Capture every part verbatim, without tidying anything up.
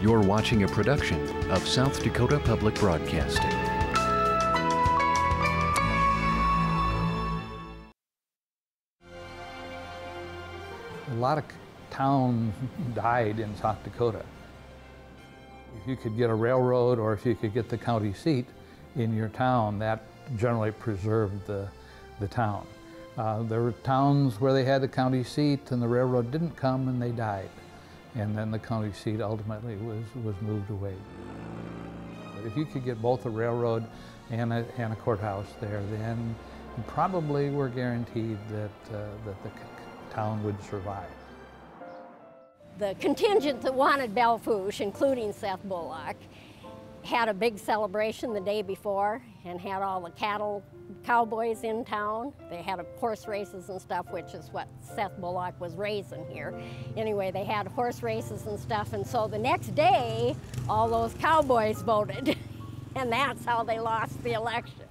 You're watching a production of South Dakota Public Broadcasting. A lot of towns died in South Dakota. If you could get a railroad or if you could get the county seat in your town, that generally preserved the, the town. Uh, there were towns where they had the county seat and the railroad didn't come and they died. And then the county seat ultimately was, was moved away. But if you could get both a railroad and a, and a courthouse there, then you probably were guaranteed that, uh, that the town would survive. The contingent that wanted Belfouche, including Seth Bullock, had a big celebration the day before and had all the cattle cowboys in town. They had horse races and stuff, which is what Seth Bullock was raising here. Anyway, they had horse races and stuff, and so the next day, all those cowboys voted, and that's how they lost the election.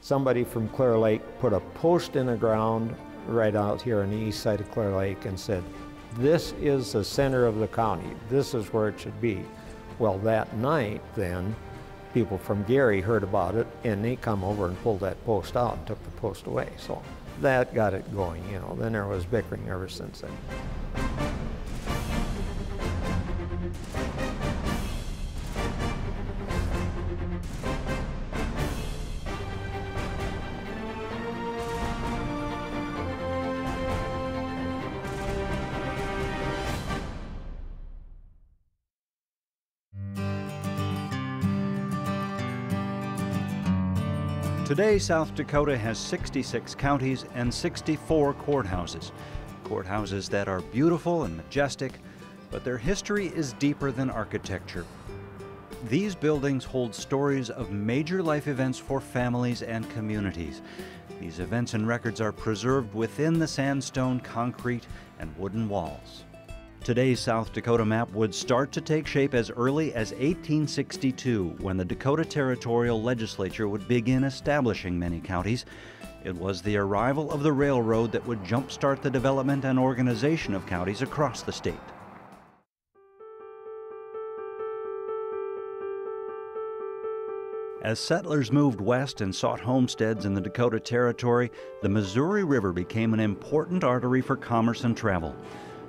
Somebody from Clear Lake put a post in the ground right out here on the east side of Clear Lake and said, "This is the center of the county. This is where it should be." Well, that night then, people from Gary heard about it and they come over and pulled that post out and took the post away. So that got it going, you know. Then there was bickering ever since then. Today, South Dakota has sixty-six counties and sixty-four courthouses. Courthouses that are beautiful and majestic, but their history is deeper than architecture. These buildings hold stories of major life events for families and communities. These events and records are preserved within the sandstone, concrete, and wooden walls. Today's South Dakota map would start to take shape as early as eighteen sixty-two, when the Dakota Territorial Legislature would begin establishing many counties. It was the arrival of the railroad that would jumpstart the development and organization of counties across the state. As settlers moved west and sought homesteads in the Dakota Territory, the Missouri River became an important artery for commerce and travel.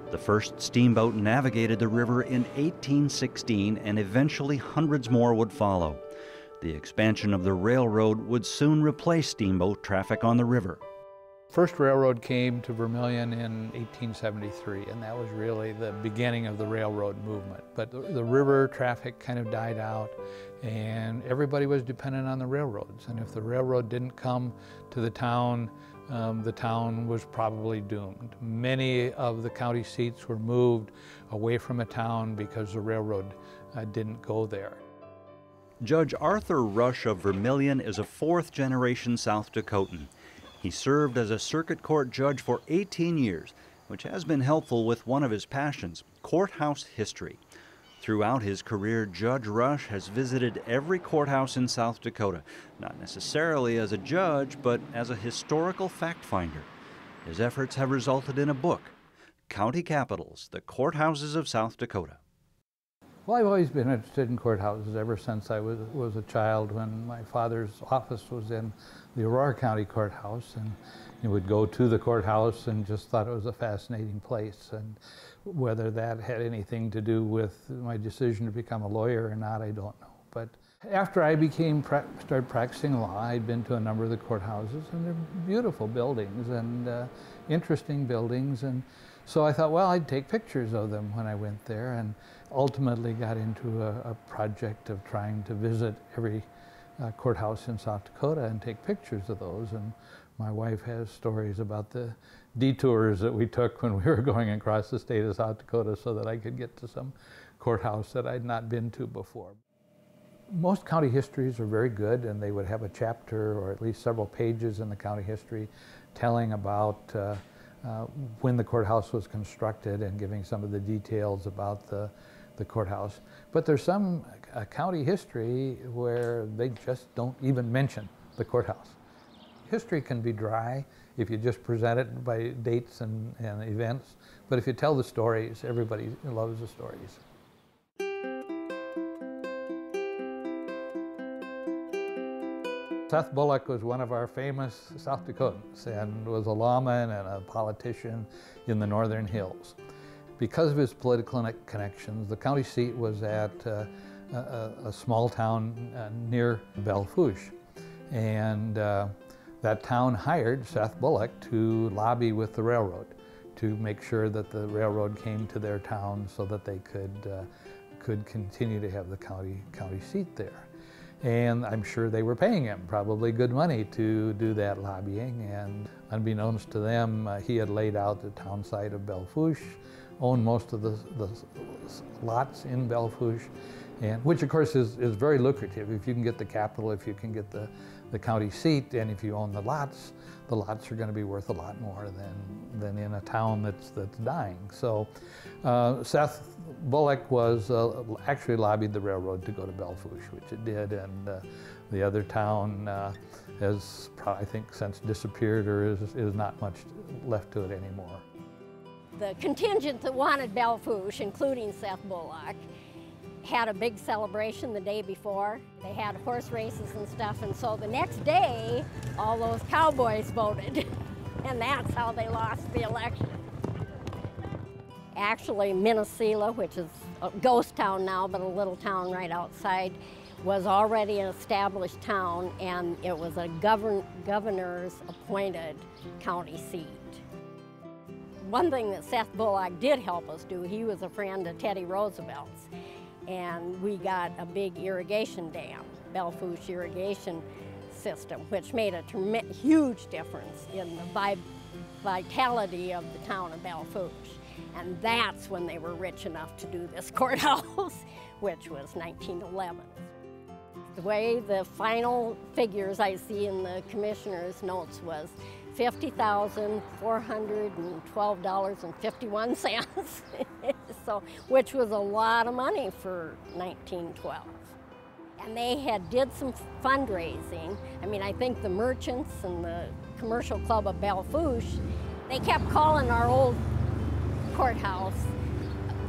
The first steamboat navigated the river in eighteen sixteen, and eventually hundreds more would follow. The expansion of the railroad would soon replace steamboat traffic on the river. First railroad came to Vermilion in eighteen seventy-three, and that was really the beginning of the railroad movement. But the, the river traffic kind of died out, and everybody was dependent on the railroads. And if the railroad didn't come to the town, Um, the town was probably doomed. Many of the county seats were moved away from a town because the railroad uh, didn't go there. Judge Arthur Rush of Vermilion is a fourth-generation South Dakotan. He served as a circuit court judge for eighteen years, which has been helpful with one of his passions, courthouse history. Throughout his career, Judge Rush has visited every courthouse in South Dakota, not necessarily as a judge, but as a historical fact finder. His efforts have resulted in a book, County Capitals, the Courthouses of South Dakota. Well, I've always been interested in courthouses ever since I was, was a child, when my father's office was in the Aurora County Courthouse, and you would go to the courthouse and just thought it was a fascinating place. And whether that had anything to do with my decision to become a lawyer or not, I don't know. But after I became pra started practicing law, I'd been to a number of the courthouses, and they're beautiful buildings and uh, interesting buildings. And so I thought, well, I'd take pictures of them when I went there, and ultimately got into a, a project of trying to visit every uh, courthouse in South Dakota and take pictures of those. And my wife has stories about the detours that we took when we were going across the state of South Dakota so that I could get to some courthouse that I'd not been to before. Most county histories are very good, and they would have a chapter or at least several pages in the county history telling about uh, Uh, when the courthouse was constructed and giving some of the details about the, the courthouse. But there's some uh, county history where they just don't even mention the courthouse. History can be dry if you just present it by dates and, and events, but if you tell the stories, everybody loves the stories. Seth Bullock was one of our famous South Dakotans and was a lawman and a politician in the Northern Hills. Because of his political connections, the county seat was at uh, a, a small town uh, near Belfouche, and uh, that town hired Seth Bullock to lobby with the railroad to make sure that the railroad came to their town so that they could, uh, could continue to have the county, county seat there. And I'm sure they were paying him probably good money to do that lobbying, and unbeknownst to them, uh, he had laid out the town site of Belfouche, owned most of the, the lots in Belfouche, and which of course is, is very lucrative. If you can get the capital, if you can get the, the county seat, and if you own the lots, the lots are going to be worth a lot more than, than in a town that's, that's dying. So uh, Seth Bullock was, uh, actually lobbied the railroad to go to Belfouche, which it did, and uh, the other town uh, has, probably, I think, since disappeared or is, is not much left to it anymore. The contingent that wanted Belfouche, including Seth Bullock, had a big celebration the day before. They had horse races and stuff, and so the next day, all those cowboys voted, and that's how they lost the election. Actually, Minnesela, which is a ghost town now, but a little town right outside, was already an established town, and it was a govern governor's appointed county seat. One thing that Seth Bullock did help us do, he was a friend of Teddy Roosevelt's, and we got a big irrigation dam, Belfouche irrigation system, which made a huge difference in the vi vitality of the town of Belfouche. And that's when they were rich enough to do this courthouse, which was nineteen eleven. The way the final figures I see in the commissioner's notes was fifty thousand four hundred twelve dollars and fifty-one cents, so, which was a lot of money for nineteen twelve. And they had did some fundraising. I mean, I think the merchants and the commercial club of Belfouche, they kept calling our old courthouse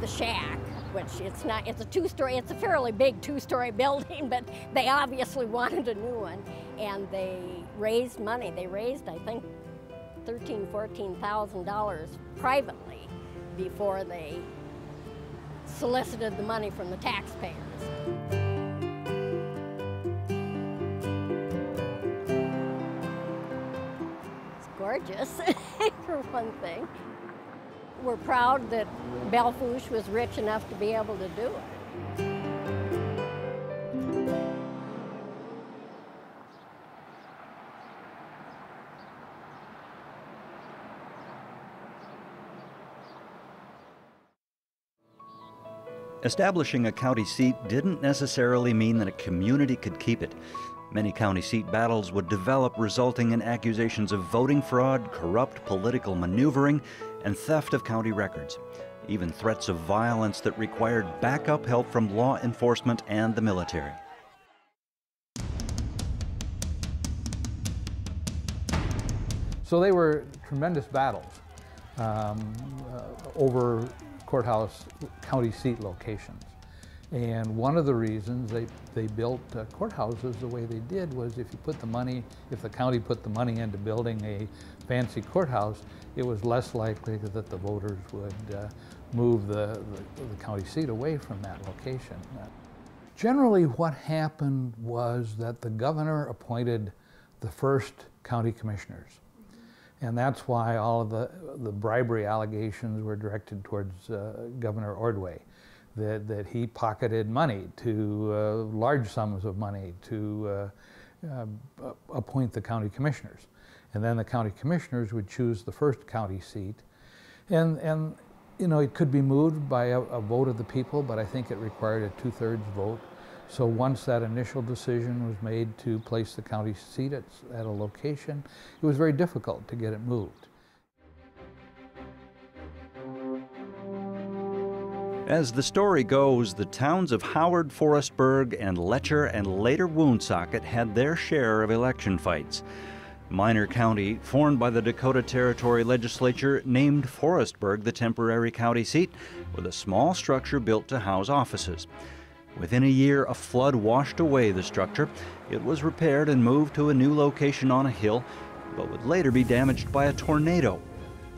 the shack, which it's not, it's a two-story, it's a fairly big two-story building, but they obviously wanted a new one, and they raised money. They raised, I think, thirteen thousand, fourteen thousand dollars privately before they solicited the money from the taxpayers. It's gorgeous, for one thing. We're proud that Belfouche was rich enough to be able to do it. Establishing a county seat didn't necessarily mean that a community could keep it. Many county seat battles would develop, resulting in accusations of voting fraud, corrupt political maneuvering, and theft of county records. Even threats of violence that required backup help from law enforcement and the military. So they were tremendous battles um, uh, over courthouse county seat locations. And one of the reasons they, they built uh, courthouses the way they did was if you put the money, if the county put the money into building a fancy courthouse, it was less likely that the voters would uh, move the, the, the county seat away from that location. Uh, generally what happened was that the governor appointed the first county commissioners. And that's why all of the, the bribery allegations were directed towards uh, Governor Ordway. That, that he pocketed money, to uh, large sums of money, to uh, uh, appoint the county commissioners. And then the county commissioners would choose the first county seat. And, and you know, it could be moved by a, a vote of the people, but I think it required a two-thirds vote. So once that initial decision was made to place the county seat at, at a location, it was very difficult to get it moved. As the story goes, the towns of Howard, Forestburg, and Letcher, and later Woonsocket had their share of election fights. Minor county, formed by the Dakota Territorial Legislature, named Forestburg the temporary county seat, with a small structure built to house offices. Within a year, a flood washed away the structure. It was repaired and moved to a new location on a hill, but would later be damaged by a tornado.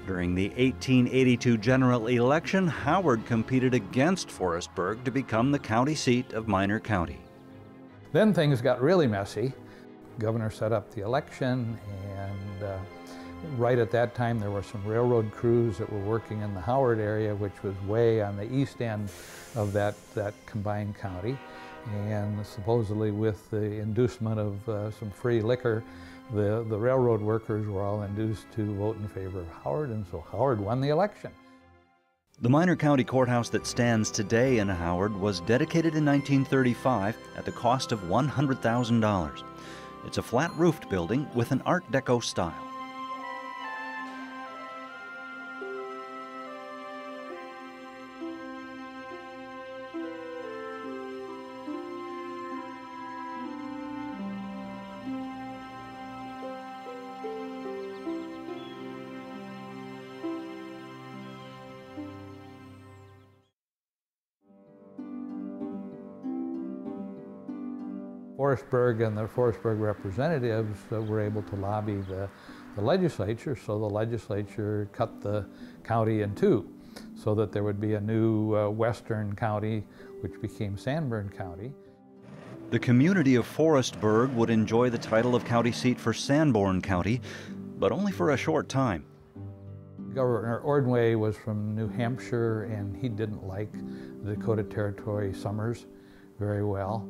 During the eighteen eighty-two general election, Howard competed against Forestburg to become the county seat of Minor County. Then things got really messy. Governor set up the election, and uh, right at that time there were some railroad crews that were working in the Howard area, which was way on the east end of that, that combined county. And supposedly with the inducement of uh, some free liquor, the, the railroad workers were all induced to vote in favor of Howard, and so Howard won the election. The Minor County Courthouse that stands today in Howard was dedicated in nineteen thirty-five at the cost of one hundred thousand dollars. It's a flat-roofed building with an Art Deco style. Forestburg and the Forestburg representatives uh, were able to lobby the, the legislature, so the legislature cut the county in two so that there would be a new uh, western county, which became Sanborn County. The community of Forestburg would enjoy the title of county seat for Sanborn County, but only for a short time. Governor Ordway was from New Hampshire, and he didn't like the Dakota Territory summers very well.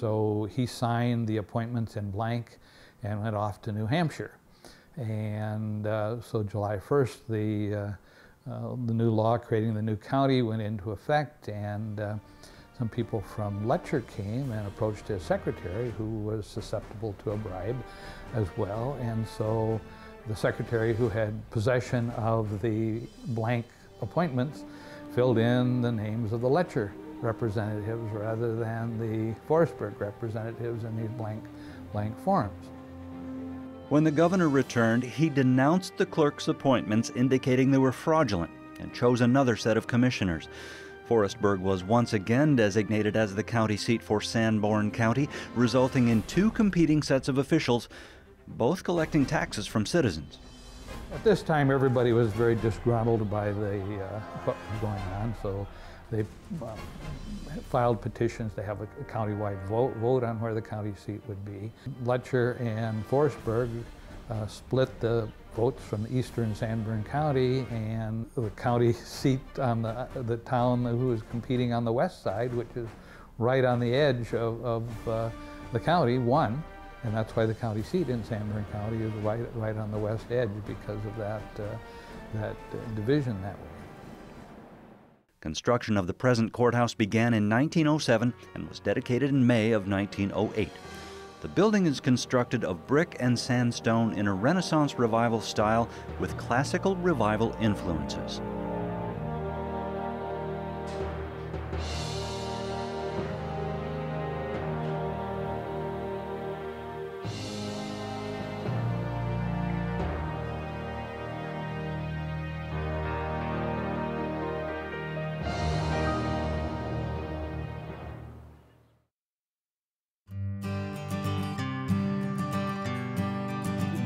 So he signed the appointments in blank and went off to New Hampshire. And uh, so July first, the, uh, uh, the new law creating the new county went into effect, and uh, some people from Letcher came and approached his secretary, who was susceptible to a bribe as well. And so the secretary, who had possession of the blank appointments, filled in the names of the Letcher representatives rather than the Forestburg representatives in these blank, blank forms. When the governor returned, he denounced the clerk's appointments, indicating they were fraudulent, and chose another set of commissioners. Forestburg was once again designated as the county seat for Sanborn County, resulting in two competing sets of officials, both collecting taxes from citizens. At this time, everybody was very disgruntled by the, uh, what was going on, so they um, filed petitions to have a countywide vote, vote on where the county seat would be. Letcher and Forestburg uh, split the votes from eastern Sanborn County, and the county seat on the, the town who was competing on the west side, which is right on the edge of, of uh, the county, won. And that's why the county seat in Sanborn County is right, right on the west edge, because of that, uh, that uh, division that way. Construction of the present courthouse began in nineteen oh seven and was dedicated in May of nineteen oh eight. The building is constructed of brick and sandstone in a Renaissance Revival style with classical revival influences.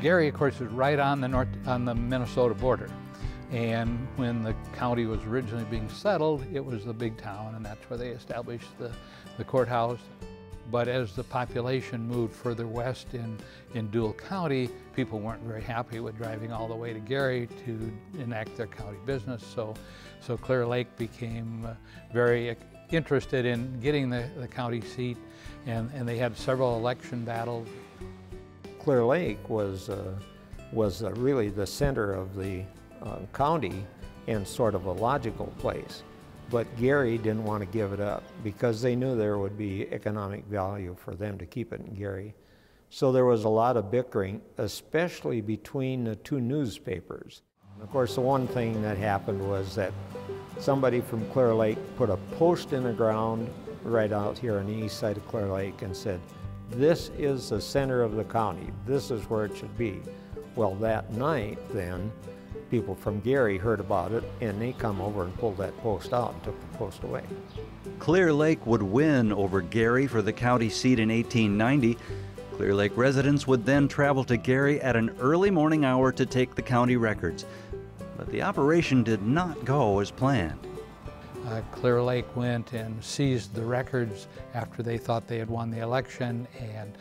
Gary, of course, is right on the north, on the Minnesota border, and when the county was originally being settled, it was the big town, and that's where they established the, the courthouse. But as the population moved further west in, in Dual County, people weren't very happy with driving all the way to Gary to enact their county business, so, so Clear Lake became very interested in getting the, the county seat, and, and they had several election battles. Clear Lake was, uh, was uh, really the center of the uh, county and sort of a logical place. But Gary didn't want to give it up because they knew there would be economic value for them to keep it in Gary. So there was a lot of bickering, especially between the two newspapers. And of course, the one thing that happened was that somebody from Clear Lake put a post in the ground right out here on the east side of Clear Lake and said, "This is the center of the county. This is where it should be." Well, that night then, people from Gary heard about it, and they come over and pulled that post out and took the post away. Clear Lake would win over Gary for the county seat in eighteen ninety. Clear Lake residents would then travel to Gary at an early morning hour to take the county records. But the operation did not go as planned. Uh, Clear Lake went and seized the records after they thought they had won the election and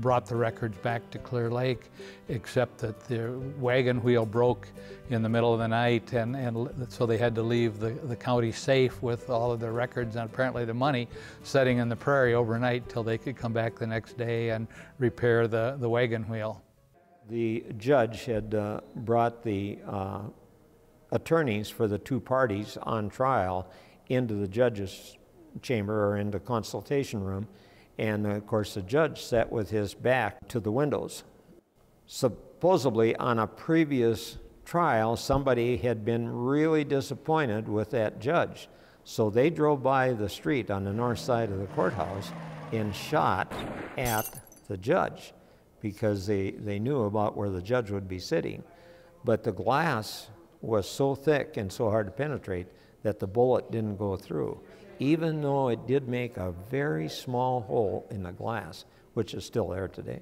brought the records back to Clear Lake, except that the wagon wheel broke in the middle of the night, and, and so they had to leave the, the county safe with all of their records and apparently the money sitting in the prairie overnight till they could come back the next day and repair the, the wagon wheel. The judge had uh, brought the uh, attorneys for the two parties on trial into the judge's chamber or into the consultation room, and of course the judge sat with his back to the windows. Supposedly on a previous trial somebody had been really disappointed with that judge, so they drove by the street on the north side of the courthouse and shot at the judge because they, they knew about where the judge would be sitting. But the glass was so thick and so hard to penetrate that the bullet didn't go through, even though it did make a very small hole in the glass, which is still there today.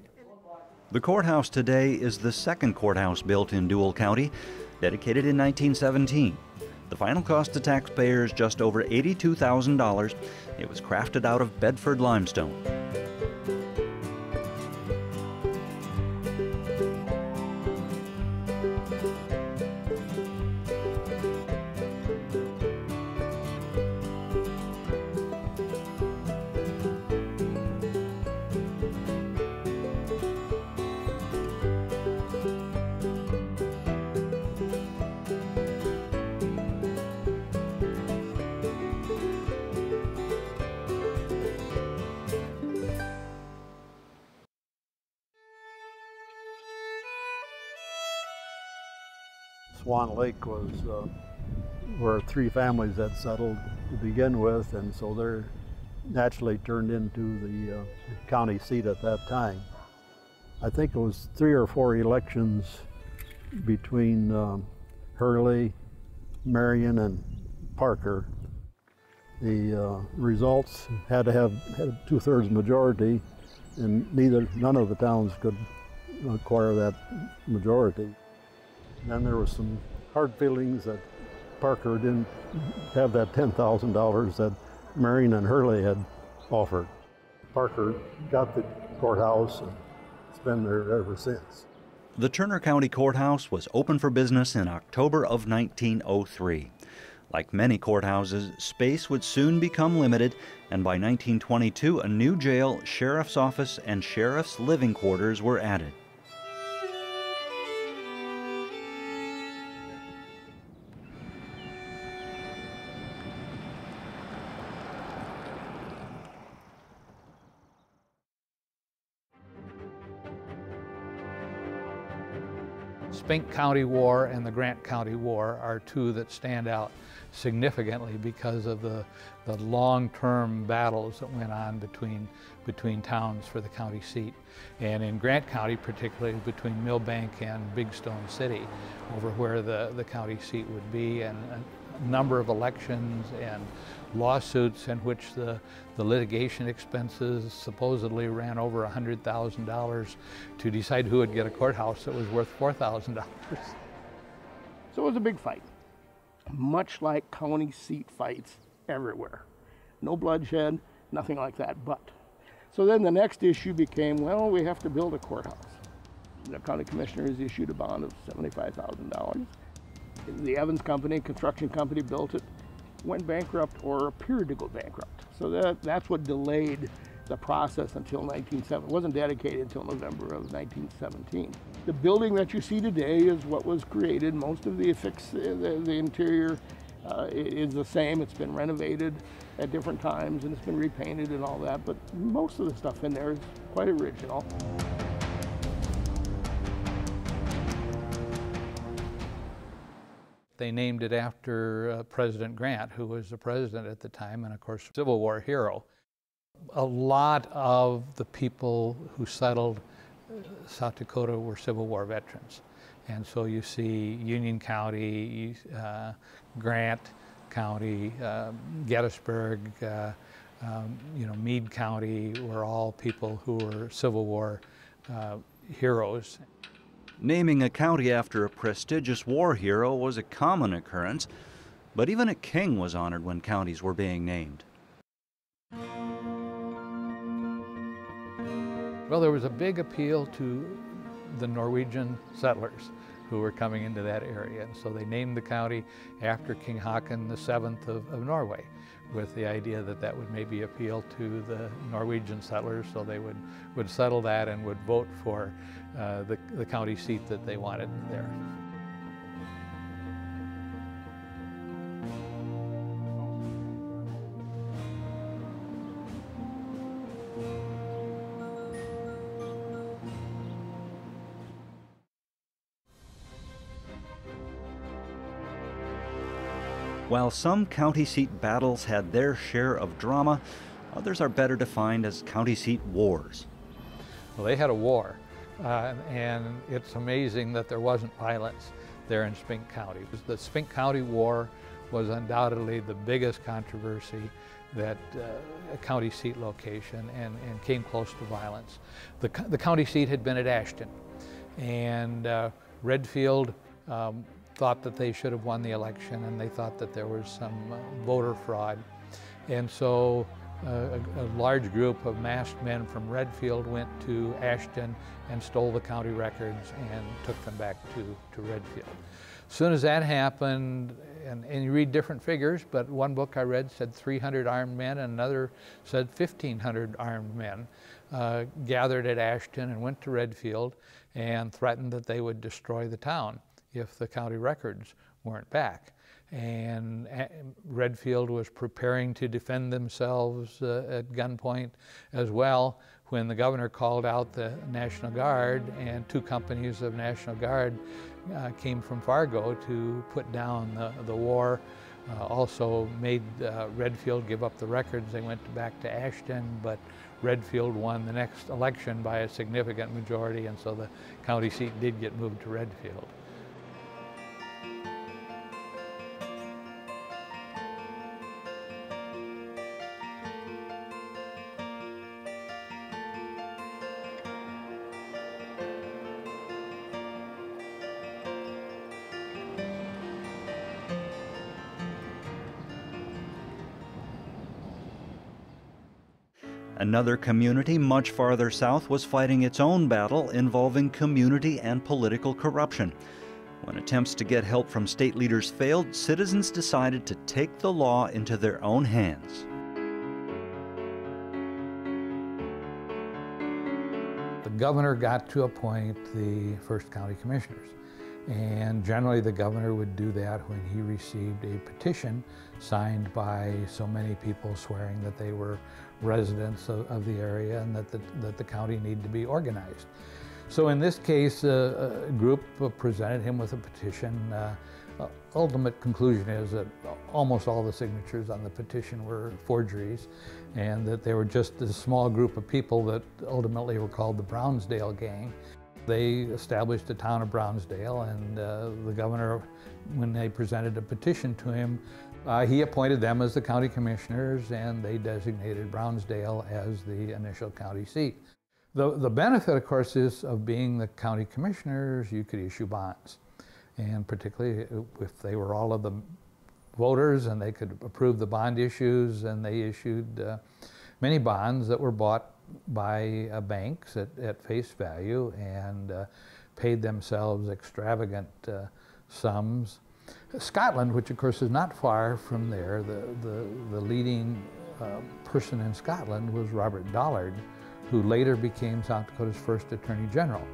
The courthouse today is the second courthouse built in Dual County, dedicated in nineteen seventeen. The final cost to taxpayers just over eighty-two thousand dollars. It was crafted out of Bedford limestone. Swan Lake was uh, where three families had settled to begin with, and so they're naturally turned into the uh, county seat at that time. I think it was three or four elections between um, Hurley, Marion, and Parker. The uh, results had to have had a two-thirds majority, and neither none of the towns could acquire that majority. Then there was some hard feelings that Parker didn't have that ten thousand dollars that Marion and Hurley had offered. Parker got the courthouse, and it's been there ever since. The Turner County Courthouse was open for business in October of nineteen oh three. Like many courthouses, space would soon become limited, and by nineteen twenty-two, a new jail, sheriff's office, and sheriff's living quarters were added. Spink County War and the Grant County War are two that stand out significantly because of the, the long-term battles that went on between, between towns for the county seat. And in Grant County, particularly between Millbank and Big Stone City, over where the, the county seat would be, and a number of elections and lawsuits in which the, the litigation expenses supposedly ran over one hundred thousand dollars to decide who would get a courthouse that was worth four thousand dollars. So it was a big fight, much like county seat fights everywhere. No bloodshed, nothing like that, but. So then the next issue became, well, we have to build a courthouse. The county commissioners issued a bond of seventy-five thousand dollars. The Evans Company, construction company, built it. Went bankrupt or appeared to go bankrupt. So that, that's what delayed the process until nineteen seventy. It wasn't dedicated until November of nineteen seventeen. The building that you see today is what was created. Most of the affix, the, the interior uh, is the same. It's been renovated at different times and it's been repainted and all that, but most of the stuff in there is quite original. They named it after uh, President Grant, who was the president at the time, and of course, Civil War hero. A lot of the people who settled South Dakota were Civil War veterans, And so you see Union County, uh, Grant County, uh, Gettysburg, uh, um, you know, Meade County were all people who were Civil War uh, heroes. Naming a county after a prestigious war hero was a common occurrence, but even a king was honored when counties were being named. Well, there was a big appeal to the Norwegian settlers who were coming into that area. And so they named the county after King Haakon the Seventh of, of Norway, with the idea that that would maybe appeal to the Norwegian settlers, so they would, would settle that and would vote for uh, the, the county seat that they wanted there. While some county seat battles had their share of drama, others are better defined as county seat wars. Well, they had a war, uh, and it's amazing that there wasn't violence there in Spink County. The Spink County War was undoubtedly the biggest controversy that uh, a county seat location, and, and came close to violence. The, the county seat had been at Ashton, and uh, Redfield um, thought that they should have won the election, and they thought that there was some uh, voter fraud. And so uh, a, a large group of masked men from Redfield went to Ashton and stole the county records and took them back to, to Redfield. As soon as that happened, and, and you read different figures, but one book I read said three hundred armed men, and another said fifteen hundred armed men uh, gathered at Ashton and went to Redfield and threatened that they would destroy the town if the county records weren't back. And Redfield was preparing to defend themselves uh, at gunpoint as well, when the governor called out the National Guard, and two companies of National Guard uh, came from Fargo to put down the, the war. Uh, also made uh, Redfield give up the records. They went back to Ashton, but Redfield won the next election by a significant majority, and so the county seat did get moved to Redfield. Another community much farther south was fighting its own battle involving community and political corruption. When attempts to get help from state leaders failed, citizens decided to take the law into their own hands. The governor got to appoint the first county commissioners. And generally the governor would do that when he received a petition signed by so many people swearing that they were residents of, of the area, and that the, that the county needed to be organized. So in this case, uh, a group presented him with a petition. Uh, ultimate conclusion is that almost all the signatures on the petition were forgeries, and that they were just a small group of people that ultimately were called the Brownsdale Gang. They established the town of Brownsdale, and uh, the governor, when they presented a petition to him, uh, he appointed them as the county commissioners, and they designated Brownsdale as the initial county seat. The, the benefit, of course, is of being the county commissioners, you could issue bonds. And particularly if they were all of the voters and they could approve the bond issues, and they issued uh, many bonds that were bought by uh, banks at, at face value, and uh, paid themselves extravagant uh, sums. Scotland, which of course is not far from there, the, the, the leading uh, person in Scotland was Robert Dollard, who later became South Dakota's first Attorney General.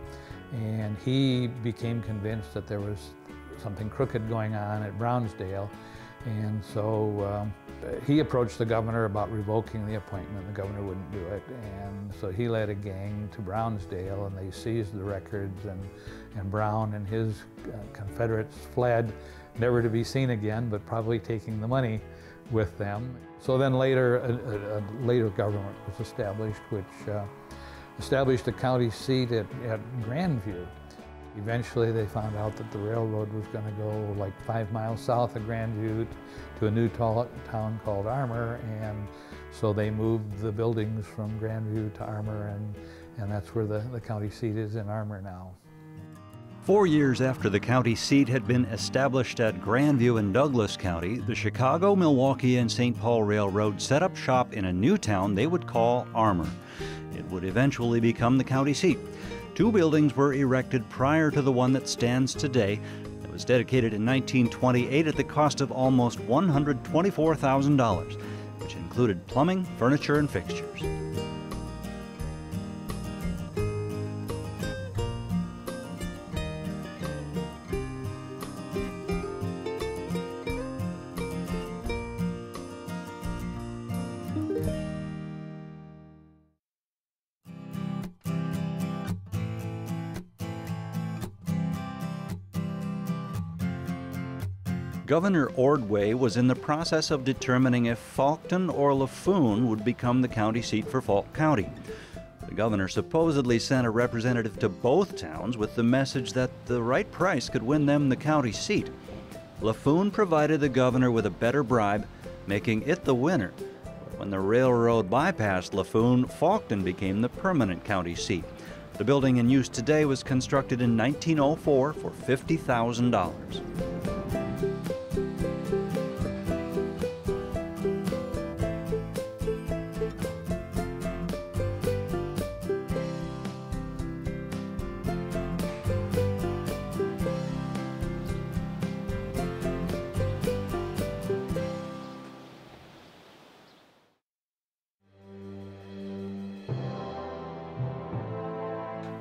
And he became convinced that there was something crooked going on at Brownsdale. And so um, he approached the governor about revoking the appointment. The governor wouldn't do it. And so he led a gang to Brownsdale, and they seized the records, and, and Brown and his uh, Confederates fled, never to be seen again, but probably taking the money with them. So then later, a, a, a later government was established, which uh, established a county seat at, at Grandview. Eventually they found out that the railroad was going to go like five miles south of Grandview to a new town called Armour, and so they moved the buildings from Grandview to Armour, and, and that's where the, the county seat is, in Armour now. Four years after the county seat had been established at Grandview in Douglas County, the Chicago, Milwaukee, and Saint Paul Railroad set up shop in a new town they would call Armour. It would eventually become the county seat. Two buildings were erected prior to the one that stands today. It was dedicated in nineteen twenty-eight at the cost of almost one hundred twenty-four thousand dollars, which included plumbing, furniture, and fixtures. Governor Ordway was in the process of determining if Faulkton or LaFoon would become the county seat for Falk County. The governor supposedly sent a representative to both towns with the message that the right price could win them the county seat. LaFoon provided the governor with a better bribe, making it the winner. When the railroad bypassed LaFoon, Faulkton became the permanent county seat. The building in use today was constructed in nineteen oh four for fifty thousand dollars.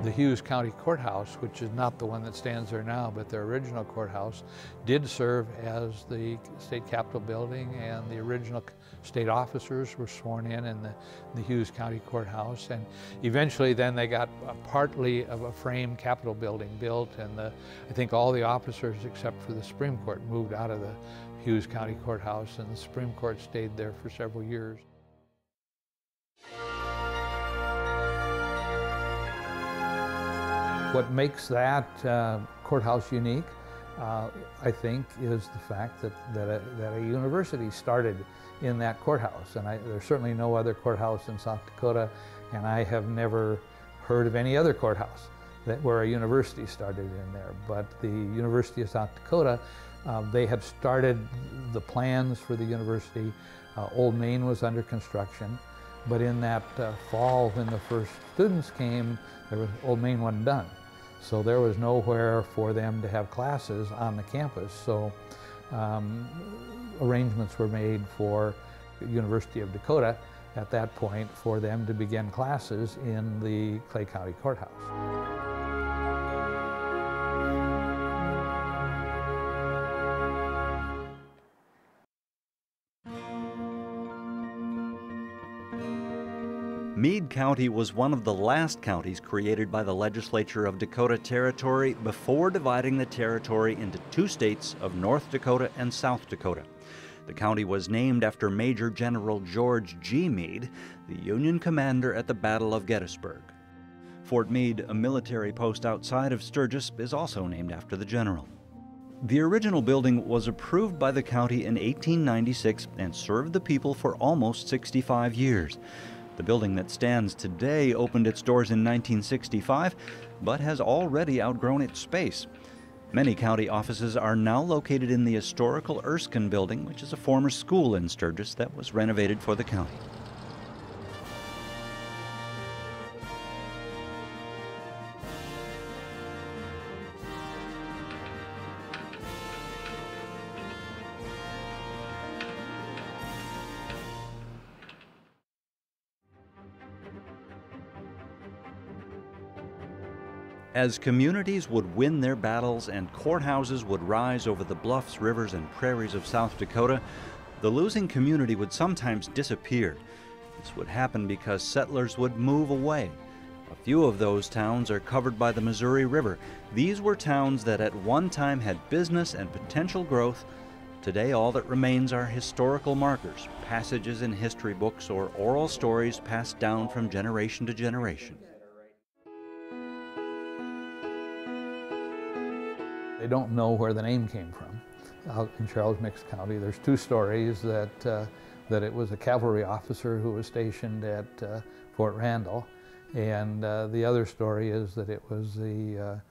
The Hughes County Courthouse, which is not the one that stands there now, but their original courthouse, did serve as the state capitol building, and the original state officers were sworn in in the, the Hughes County Courthouse. And eventually then they got a partly of a frame capitol building built, and the, I think all the officers except for the Supreme Court moved out of the Hughes County Courthouse, and the Supreme Court stayed there for several years. What makes that uh, courthouse unique, uh, I think, is the fact that, that, a, that a university started in that courthouse. And I, there's certainly no other courthouse in South Dakota, and I have never heard of any other courthouse that, where a university started in there. But the University of South Dakota, uh, they had started the plans for the university. Uh, Old Main was under construction. But in that uh, fall, when the first students came, there was, Old Main wasn't done. So there was nowhere for them to have classes on the campus. So um, arrangements were made for the University of Dakota at that point for them to begin classes in the Clay County Courthouse. Meade County was one of the last counties created by the legislature of Dakota Territory before dividing the territory into two states of North Dakota and South Dakota. The county was named after Major General George G. Meade, the Union commander at the Battle of Gettysburg. Fort Meade, a military post outside of Sturgis, is also named after the general. The original building was approved by the county in eighteen ninety-six and served the people for almost sixty-five years. The building that stands today opened its doors in nineteen sixty-five, but has already outgrown its space. Many county offices are now located in the historical Erskine Building, which is a former school in Sturgis that was renovated for the county. As communities would win their battles and courthouses would rise over the bluffs, rivers, and prairies of South Dakota, the losing community would sometimes disappear. This would happen because settlers would move away. A few of those towns are covered by the Missouri River. These were towns that at one time had business and potential growth. Today, all that remains are historical markers, passages in history books, or oral stories passed down from generation to generation. They don't know where the name came from. Out in Charles Mix County, there's two stories that, uh, that it was a cavalry officer who was stationed at uh, Fort Randall, and uh, the other story is that it was the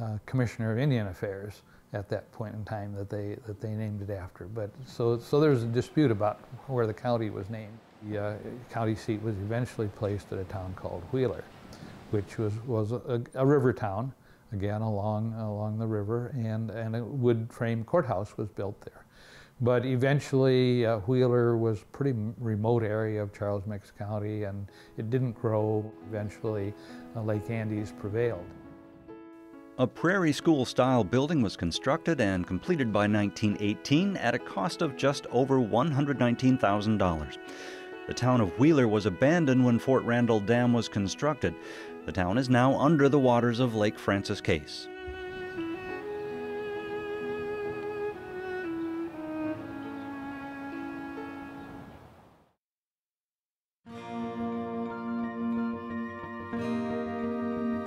uh, uh, Commissioner of Indian Affairs at that point in time that they, that they named it after. But so, so there's a dispute about where the county was named. The uh, county seat was eventually placed at a town called Wheeler, which was, was a, a river town, again along, along the river, and, and a wood frame courthouse was built there. But eventually uh, Wheeler was a pretty remote area of Charles Mix County, and it didn't grow. Eventually uh, Lake Andes prevailed. A prairie school-style building was constructed and completed by nineteen eighteen at a cost of just over one hundred nineteen thousand dollars. The town of Wheeler was abandoned when Fort Randall Dam was constructed. The town is now under the waters of Lake Francis Case.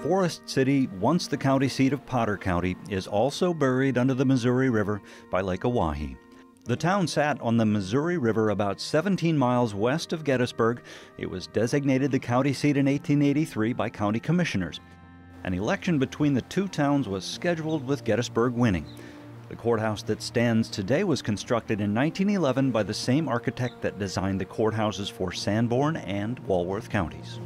Forest City, once the county seat of Potter County, is also buried under the Missouri River by Lake Oahe. The town sat on the Missouri River about seventeen miles west of Gettysburg. It was designated the county seat in eighteen eighty-three by county commissioners. An election between the two towns was scheduled, with Gettysburg winning. The courthouse that stands today was constructed in nineteen eleven by the same architect that designed the courthouses for Sanborn and Walworth counties.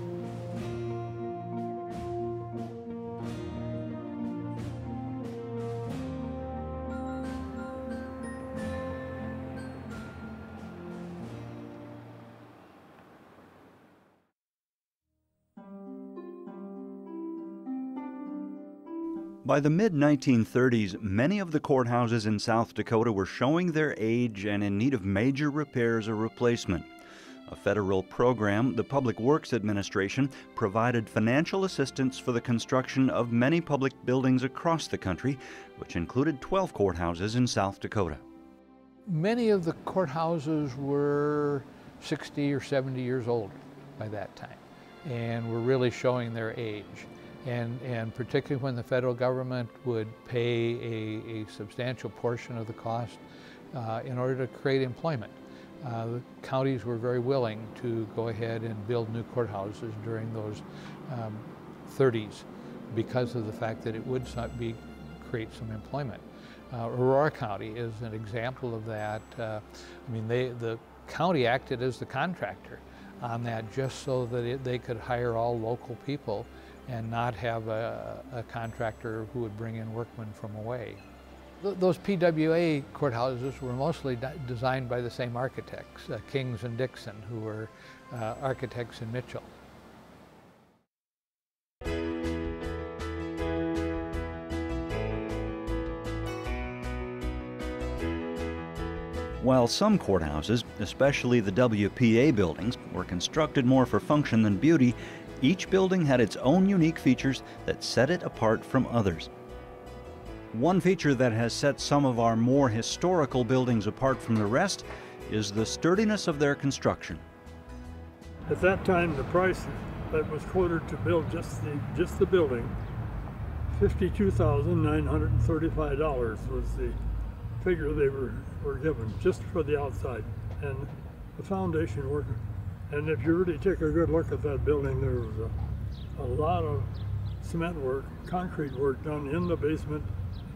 By the mid nineteen thirties, many of the courthouses in South Dakota were showing their age and in need of major repairs or replacement. A federal program, the Public Works Administration, provided financial assistance for the construction of many public buildings across the country, which included twelve courthouses in South Dakota. Many of the courthouses were sixty or seventy years old by that time, and were really showing their age. And, and particularly when the federal government would pay a, a substantial portion of the cost uh, in order to create employment. Uh, the counties were very willing to go ahead and build new courthouses during those um, thirties because of the fact that it would be, create some employment. Uh, Aurora County is an example of that. Uh, I mean, they, the county acted as the contractor on that just so that it, they could hire all local people and not have a, a contractor who would bring in workmen from away. Th those P W A courthouses were mostly de designed by the same architects, uh, Kings and Dixon, who were uh, architects in Mitchell. While some courthouses, especially the W P A buildings, were constructed more for function than beauty, each building had its own unique features that set it apart from others. One feature that has set some of our more historical buildings apart from the rest is the sturdiness of their construction. At that time, the price that was quoted to build just the, just the building, fifty-two thousand nine hundred thirty-five dollars was the figure they were, were given just for the outside and the foundation work. And if you really take a good look at that building, there was a, a lot of cement work, concrete work done in the basement.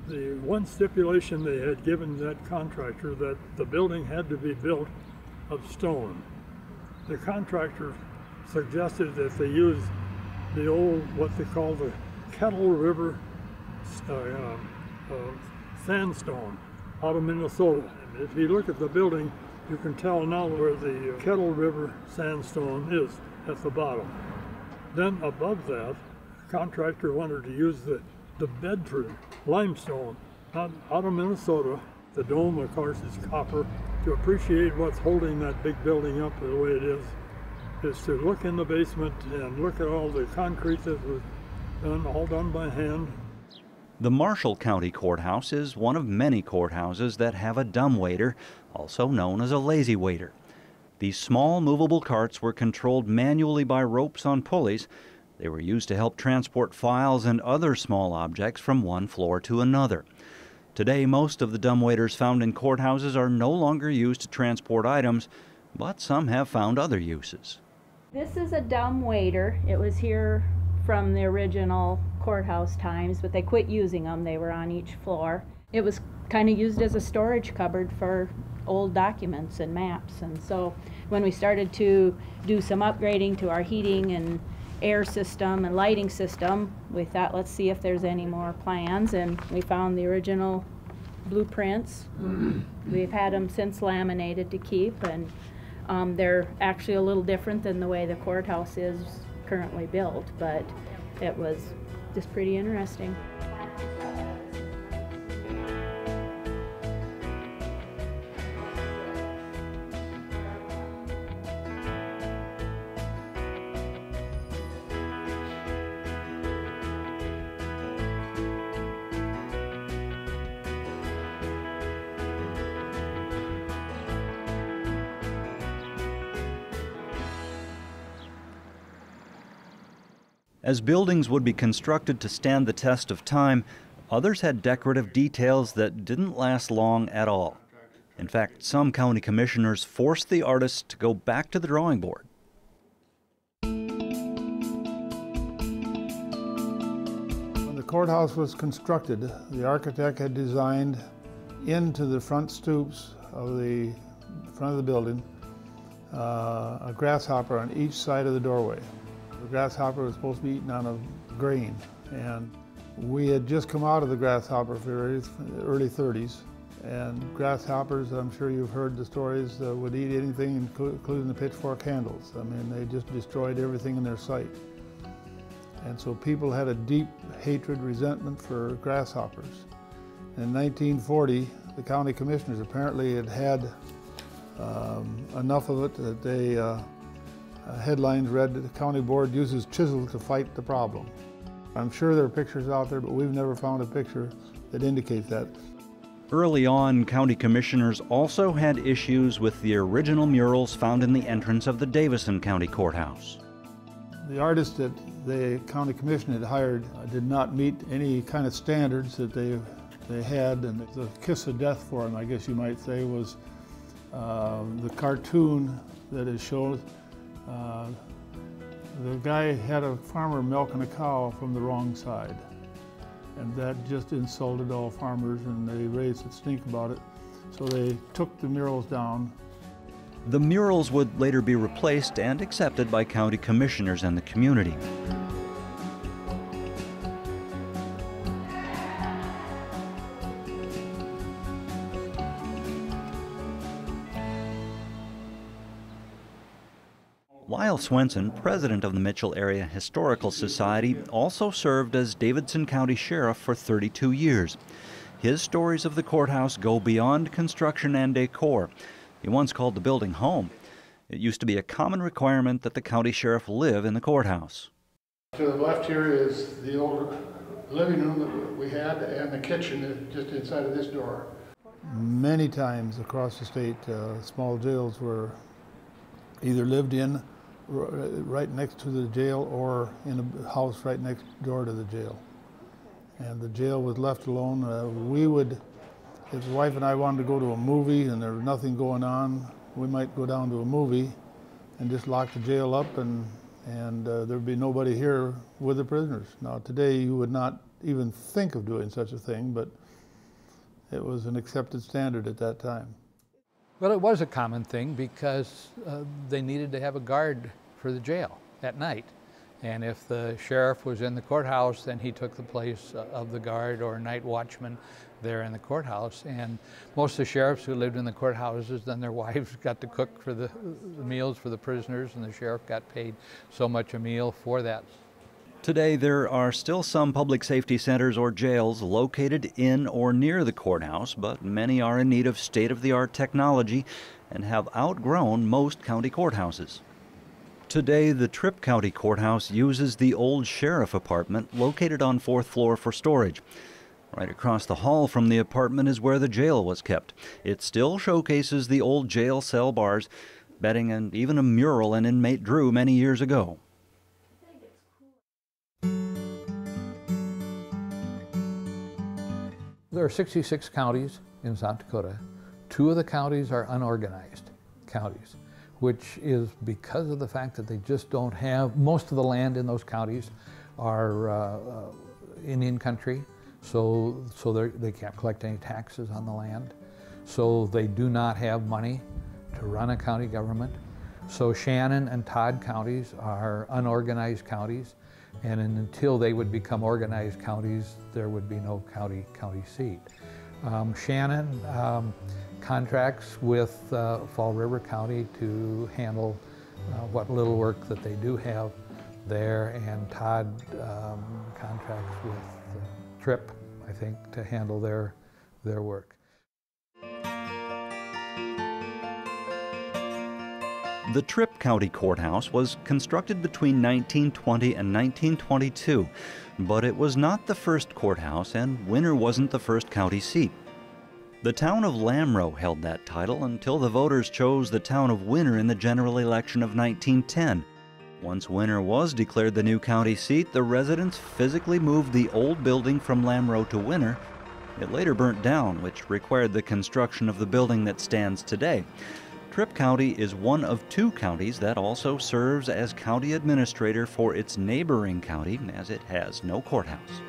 The one stipulation they had given that contractor, that the building had to be built of stone. The contractor suggested that they use the old, what they call the Kettle River uh, uh, sandstone out of Minnesota. And if you look at the building, you can tell now where the Kettle River sandstone is at the bottom. Then above that, the contractor wanted to use the, the Bedford limestone out, out of Minnesota. The dome, of course, is copper. To appreciate what's holding that big building up the way it is, is to look in the basement and look at all the concrete that was done, all done by hand. The Marshall County Courthouse is one of many courthouses that have a dumbwaiter, also known as a lazy waiter. These small movable carts were controlled manually by ropes on pulleys. They were used to help transport files and other small objects from one floor to another. Today, most of the dumbwaiters found in courthouses are no longer used to transport items, but some have found other uses. This is a dumbwaiter. It was here from the original courthouse times, but they quit using them. They were on each floor. It was kind of used as a storage cupboard for old documents and maps, and so when we started to do some upgrading to our heating and air system and lighting system, we thought, let's see if there's any more plans, and we found the original blueprints. We've had them since laminated to keep, and um, they're actually a little different than the way the courthouse is currently built, but it was just pretty interesting. As buildings would be constructed to stand the test of time, others had decorative details that didn't last long at all. In fact, some county commissioners forced the artists to go back to the drawing board. When the courthouse was constructed, the architect had designed into the front stoops of the front of the building uh, a grasshopper on each side of the doorway. The grasshopper was supposed to be eaten on a grain, and we had just come out of the grasshopper period, early thirties, and grasshoppers, I'm sure you've heard the stories, uh, would eat anything, including the pitchfork handles. I mean, they just destroyed everything in their sight. And so people had a deep hatred, resentment for grasshoppers. In nineteen forty, the county commissioners apparently had had um, enough of it that they uh, Uh, headlines read that the county board uses chisel to fight the problem. I'm sure there are pictures out there, but we've never found a picture that indicates that. Early on, county commissioners also had issues with the original murals found in the entrance of the Davison County Courthouse. The artists that the county commission had hired uh, did not meet any kind of standards that they, they had, and the kiss of death for them, I guess you might say, was uh, the cartoon that is shown. Uh, the guy had a farmer milking a cow from the wrong side, and that just insulted all farmers, and they raised a stink about it, so they took the murals down. The murals would later be replaced and accepted by county commissioners and the community. Lyle Swenson, president of the Mitchell Area Historical Society, also served as Davidson County Sheriff for thirty-two years. His stories of the courthouse go beyond construction and decor. He once called the building home. It used to be a common requirement that the county sheriff live in the courthouse. To the left here is the old living room that we had, and the kitchen just inside of this door. Many times across the state, uh, small jails were either lived in right next to the jail or in a house right next door to the jail. And the jail was left alone. Uh, we would, if the wife and I wanted to go to a movie and there was nothing going on, we might go down to a movie and just lock the jail up, and, and uh, there'd be nobody here with the prisoners. Now today you would not even think of doing such a thing, but it was an accepted standard at that time. Well, it was a common thing because uh, they needed to have a guard for the jail at night. And if the sheriff was in the courthouse, then he took the place of the guard or night watchman there in the courthouse. And most of the sheriffs who lived in the courthouses, then their wives got to cook for the, the meals for the prisoners, and the sheriff got paid so much a meal for that. Today, there are still some public safety centers or jails located in or near the courthouse, but many are in need of state-of-the-art technology and have outgrown most county courthouses. Today, the Tripp County Courthouse uses the old sheriff apartment located on fourth floor for storage. Right across the hall from the apartment is where the jail was kept. It still showcases the old jail cell bars, bedding, and even a mural an inmate drew many years ago. There are sixty-six counties in South Dakota. Two of the counties are unorganized counties, which is because of the fact that they just don't have, most of the land in those counties are uh, Indian country, so, so they can't collect any taxes on the land. So they do not have money to run a county government. So Shannon and Todd counties are unorganized counties, and until they would become organized counties, there would be no county county seat. Um, Shannon um, contracts with uh, Fall River County to handle uh, what little work that they do have there, and Todd um, contracts with uh, Tripp, I think, to handle their their work. The Tripp County Courthouse was constructed between nineteen twenty and nineteen twenty-two, but it was not the first courthouse, and Winter wasn't the first county seat. The town of Lamro held that title until the voters chose the town of Winter in the general election of nineteen ten. Once Winter was declared the new county seat, the residents physically moved the old building from Lamro to Winter. It later burnt down, which required the construction of the building that stands today. Tripp County is one of two counties that also serves as county administrator for its neighboring county, as it has no courthouse.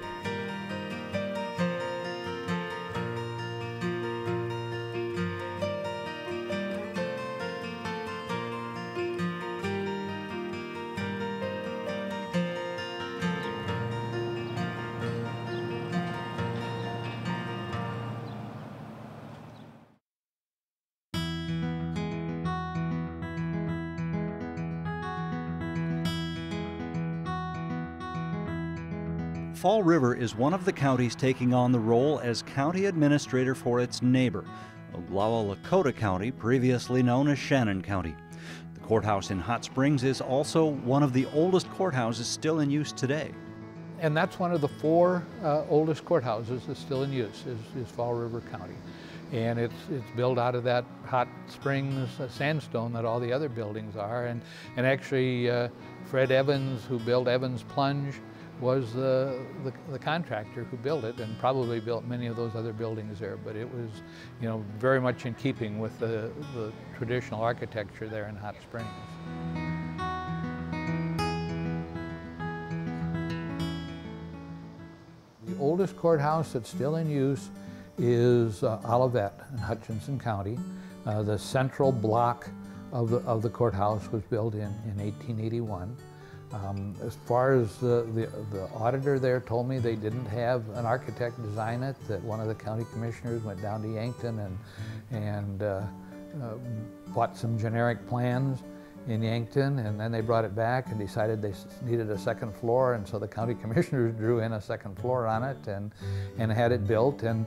Fall River is one of the counties taking on the role as county administrator for its neighbor, Ogallala Lakota County, previously known as Shannon County. The courthouse in Hot Springs is also one of the oldest courthouses still in use today. And that's one of the four uh, oldest courthouses that's still in use, is, is Fall River County. And it's, it's built out of that Hot Springs sandstone that all the other buildings are. And, and actually, uh, Fred Evans, who built Evans Plunge, was the, the, the contractor who built it, and probably built many of those other buildings there, but it was, you know, very much in keeping with the, the traditional architecture there in Hot Springs. The oldest courthouse that's still in use is uh, Olivet in Hutchinson County. Uh, the central block of the, of the courthouse was built in, in eighteen eighty-one. Um, as far as the, the, the auditor there told me, they didn't have an architect design it, that one of the county commissioners went down to Yankton and, and uh, uh, bought some generic plans in Yankton, and then they brought it back and decided they needed a second floor, and so the county commissioners drew in a second floor on it and, and had it built. And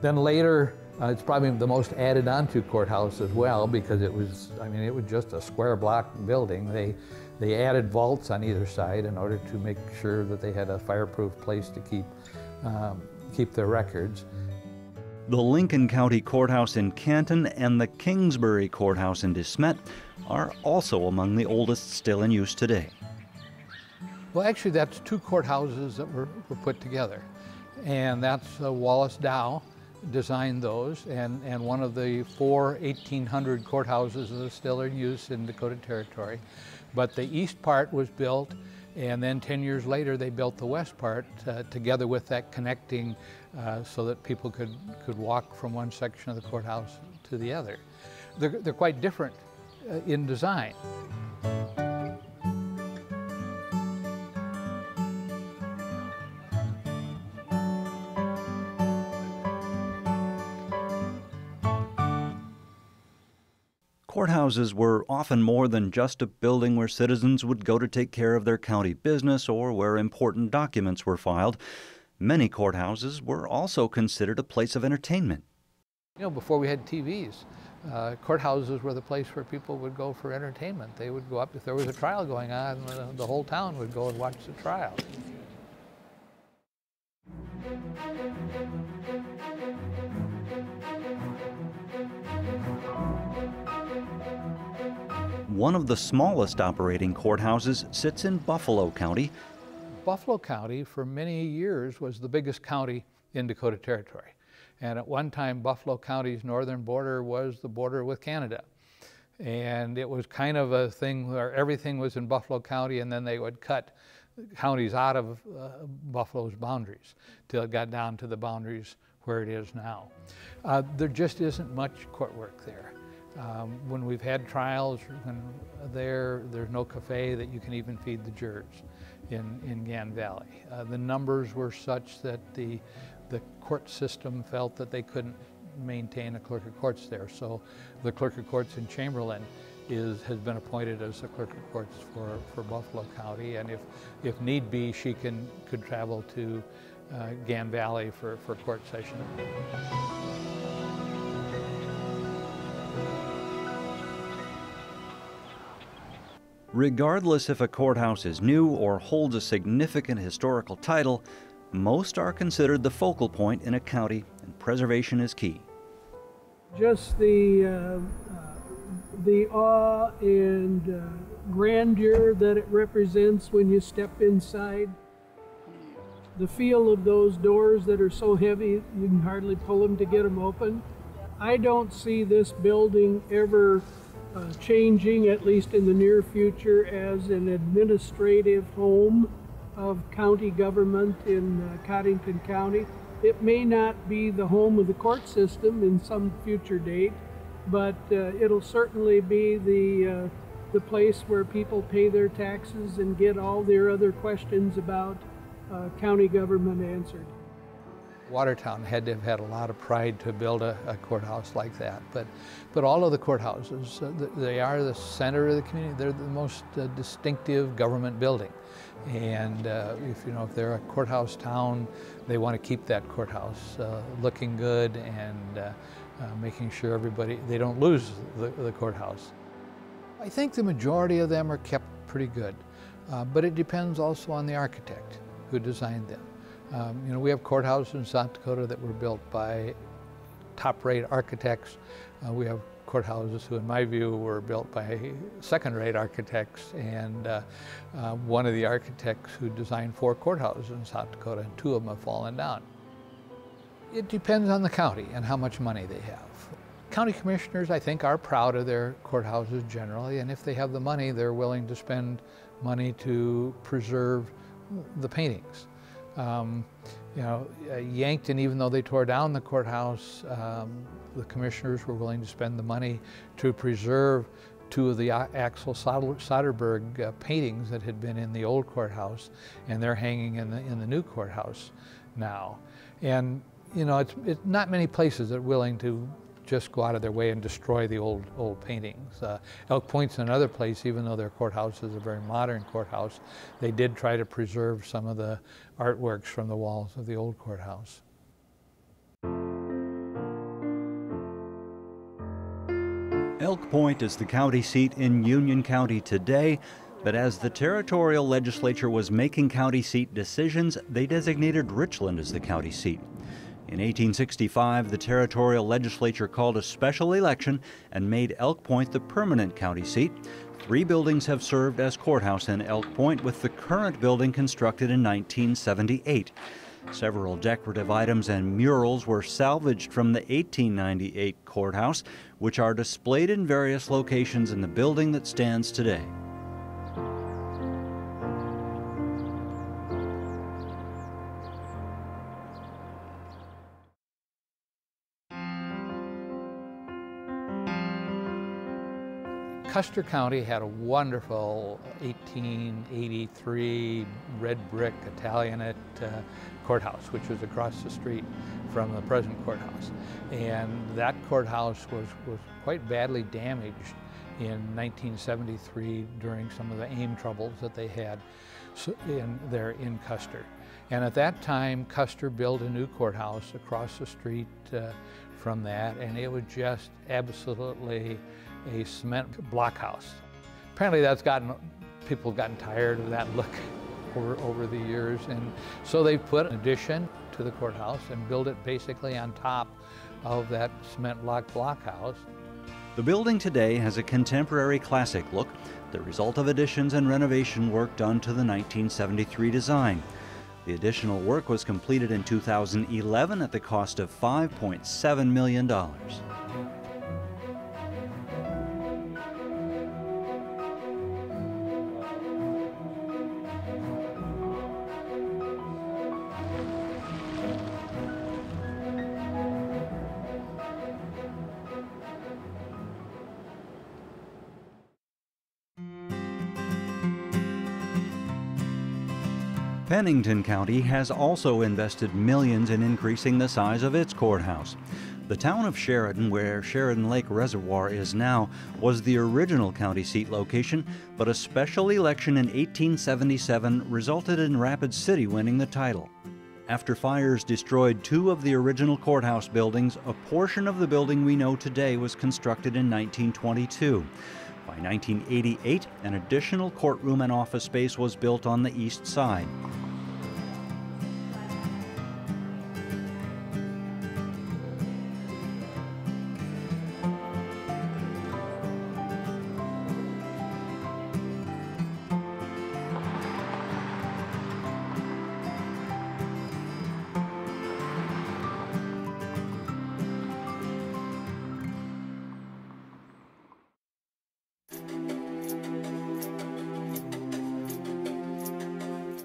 then later, uh, it's probably the most added onto courthouse as well, because it was, I mean, it was just a square block building. They, They added vaults on either side in order to make sure that they had a fireproof place to keep, um, keep their records. The Lincoln County Courthouse in Canton and the Kingsbury Courthouse in DeSmet are also among the oldest still in use today. Well, actually, that's two courthouses that were, were put together. And that's uh, Wallace Dow designed those, and, and one of the four eighteen hundred courthouses that are still in use in Dakota Territory. But the east part was built, and then ten years later they built the west part uh, together with that connecting uh, so that people could, could walk from one section of the courthouse to the other. They're, they're quite different uh, in design. Courthouses were often more than just a building where citizens would go to take care of their county business or where important documents were filed. Many courthouses were also considered a place of entertainment. You know, before we had T Vs, uh, courthouses were the place where people would go for entertainment. They would go up, if there was a trial going on, the, the whole town would go and watch the trial. One of the smallest operating courthouses sits in Buffalo County. Buffalo County for many years was the biggest county in Dakota Territory. And at one time, Buffalo County's northern border was the border with Canada. And it was kind of a thing where everything was in Buffalo County, and then they would cut counties out of uh, Buffalo's boundaries till it got down to the boundaries where it is now. Uh, there just isn't much court work there. Um, when we've had trials when there, there's no cafe that you can even feed the jurors in, in Gann Valley. Uh, the numbers were such that the, the court system felt that they couldn't maintain a clerk of courts there. So the clerk of courts in Chamberlain is, has been appointed as the clerk of courts for, for Buffalo County. And if, if need be, she can, could travel to uh, Gann Valley for, for court session. Regardless if a courthouse is new or holds a significant historical title, most are considered the focal point in a county, and preservation is key. Just the, uh, uh, the awe and uh, grandeur that it represents when you step inside. The feel of those doors that are so heavy, you can hardly pull them to get them open. I don't see this building ever Uh, changing, at least in the near future, as an administrative home of county government in uh, Cottington County. It may not be the home of the court system in some future date, but uh, it'll certainly be the, uh, the place where people pay their taxes and get all their other questions about uh, county government answered. Watertown had to have had a lot of pride to build a, a courthouse like that, but but all of the courthouses, uh, they are the center of the community. They're the most uh, distinctive government building, and uh, if you know if they're a courthouse town, they want to keep that courthouse uh, looking good and uh, uh, making sure everybody they don't lose the, the courthouse. I think the majority of them are kept pretty good, uh, but it depends also on the architect who designed them. Um, you know, we have courthouses in South Dakota that were built by top-rate architects. Uh, we have courthouses who, in my view, were built by second-rate architects. And uh, uh, one of the architects who designed four courthouses in South Dakota, and two of them have fallen down. It depends on the county and how much money they have. County commissioners, I think, are proud of their courthouses generally, and if they have the money, they're willing to spend money to preserve the paintings. Um, you know, uh, Yankton, even though they tore down the courthouse, um, the commissioners were willing to spend the money to preserve two of the uh, Axel Soderberg uh, paintings that had been in the old courthouse, and they're hanging in the, in the new courthouse now. And, you know, it's, it's not many places that are willing to just go out of their way and destroy the old old paintings. Uh, Elk Point's another place, even though their courthouse is a very modern courthouse, they did try to preserve some of the artworks from the walls of the old courthouse. Elk Point is the county seat in Union County today, but as the territorial legislature was making county seat decisions, they designated Richland as the county seat. In eighteen sixty-five, the territorial legislature called a special election and made Elk Point the permanent county seat. Three buildings have served as courthouse in Elk Point, with the current building constructed in nineteen seventy-eight. Several decorative items and murals were salvaged from the eighteen ninety-eight courthouse, which are displayed in various locations in the building that stands today. Custer County had a wonderful eighteen eighty-three red brick Italianate uh, courthouse, which was across the street from the present courthouse. And that courthouse was, was quite badly damaged in nineteen seventy-three during some of the A I M troubles that they had in, there in Custer. And at that time, Custer built a new courthouse across the street uh, from that, and it was just absolutely a cement blockhouse. Apparently that's gotten, people have gotten tired of that look over, over the years, and so they put an addition to the courthouse and built it basically on top of that cement block blockhouse. The building today has a contemporary classic look, the result of additions and renovation work done to the nineteen seventy-three design. The additional work was completed in two thousand eleven at the cost of five point seven million dollars. Pennington County has also invested millions in increasing the size of its courthouse. The town of Sheridan, where Sheridan Lake Reservoir is now, was the original county seat location, but a special election in eighteen seventy-seven resulted in Rapid City winning the title. After fires destroyed two of the original courthouse buildings, a portion of the building we know today was constructed in nineteen twenty-two. By nineteen eighty-eight, an additional courtroom and office space was built on the east side.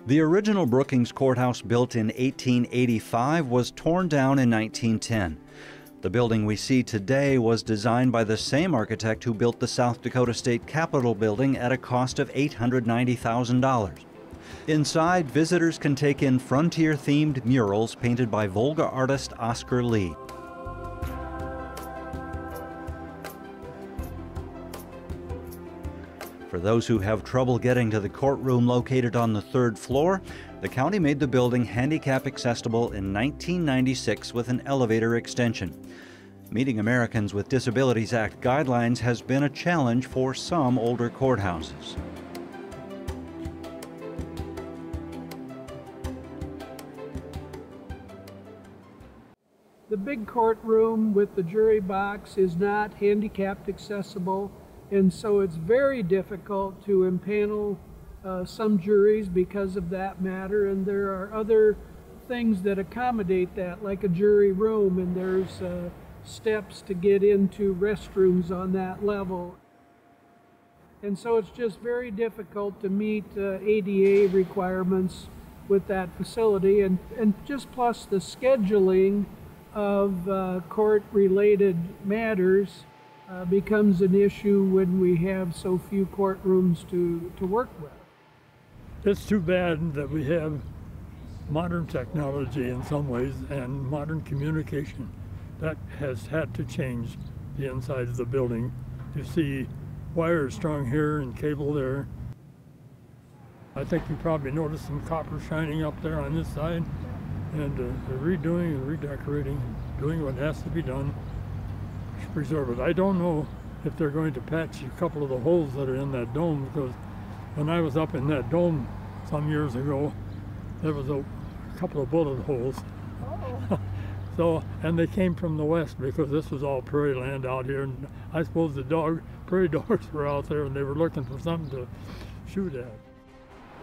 The original Brookings Courthouse, built in eighteen eighty-five, was torn down in nineteen ten. The building we see today was designed by the same architect who built the South Dakota State Capitol building at a cost of eight hundred ninety thousand dollars. Inside, visitors can take in frontier-themed murals painted by Volga artist Oscar Lee. For those who have trouble getting to the courtroom located on the third floor, the county made the building handicap accessible in nineteen ninety-six with an elevator extension. Meeting Americans with Disabilities Act guidelines has been a challenge for some older courthouses. The big courtroom with the jury box is not handicapped accessible. And so it's very difficult to impanel uh, some juries because of that matter, and there are other things that accommodate that, like a jury room, and there's uh, steps to get into restrooms on that level. And so it's just very difficult to meet uh, A D A requirements with that facility, and, and just plus the scheduling of uh, court-related matters Uh, becomes an issue when we have so few courtrooms to, to work with. It's too bad that we have modern technology in some ways and modern communication. That has had to change the inside of the building to see wires strung here and cable there. I think you probably noticed some copper shining up there on this side, and uh, they're redoing and redecorating, doing what has to be done. Preserve it. I don't know if they're going to patch a couple of the holes that are in that dome, because when I was up in that dome some years ago, there was a couple of bullet holes. Oh. So, and they came from the west, because this was all prairie land out here, and I suppose the dog, prairie dogs were out there and they were looking for something to shoot at.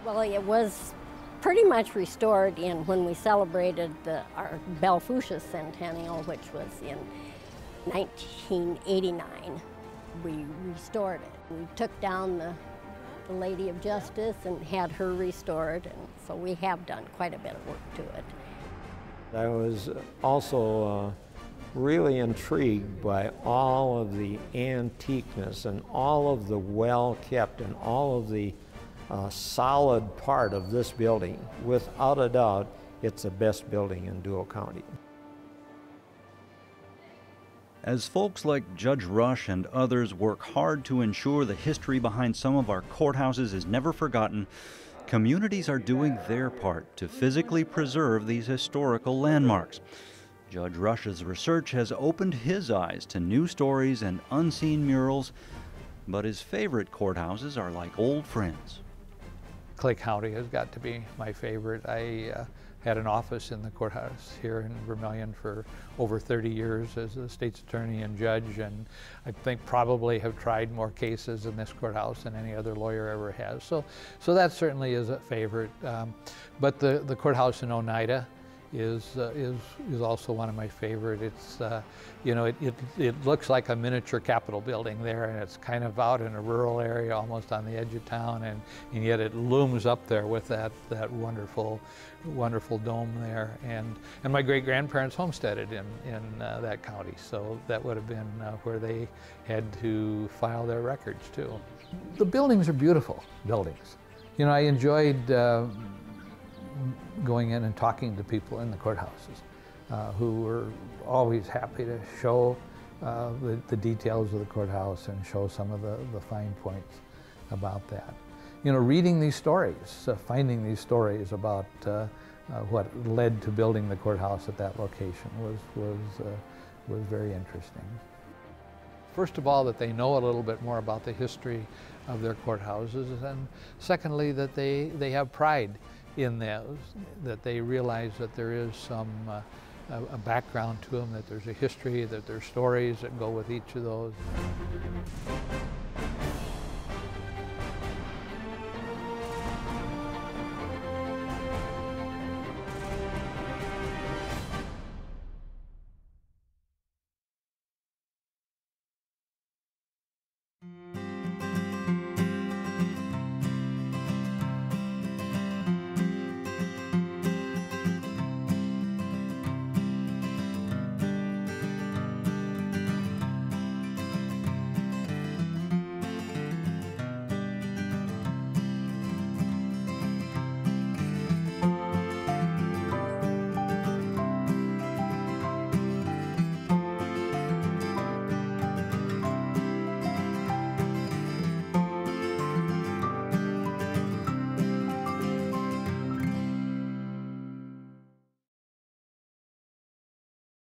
Well, it was pretty much restored in when we celebrated the, our Belle Fourche's centennial, which was in nineteen eighty-nine, we restored it. We took down the, the Lady of Justice and had her restored, and so we have done quite a bit of work to it. I was also uh, really intrigued by all of the antiqueness and all of the well-kept and all of the uh, solid part of this building. Without a doubt, it's the best building in Dual County. As folks like Judge Rush and others work hard to ensure the history behind some of our courthouses is never forgotten, communities are doing their part to physically preserve these historical landmarks. Judge Rush's research has opened his eyes to new stories and unseen murals, but his favorite courthouses are like old friends. Clay County has got to be my favorite. I uh, had an office in the courthouse here in Vermilion for over thirty years as a state's attorney and judge, and I think probably have tried more cases in this courthouse than any other lawyer ever has. So, so that certainly is a favorite. Um, but the, the courthouse in Oneida is, uh, is, is also one of my favorite. It's, uh, you know, it, it, it looks like a miniature Capitol building there, and it's kind of out in a rural area, almost on the edge of town, and, and yet it looms up there with that, that wonderful, wonderful dome there. And, and my great-grandparents homesteaded in, in uh, that county, so that would have been uh, where they had to file their records too. The buildings are beautiful buildings. You know, I enjoyed uh, going in and talking to people in the courthouses uh, who were always happy to show uh, the, the details of the courthouse and show some of the, the fine points about that. You know, reading these stories, uh, finding these stories about uh, uh, what led to building the courthouse at that location was, was, uh, was very interesting. First of all, that they know a little bit more about the history of their courthouses, and secondly, that they, they have pride in that, that they realize that there is some uh, a background to them, that there's a history, that there's stories that go with each of those.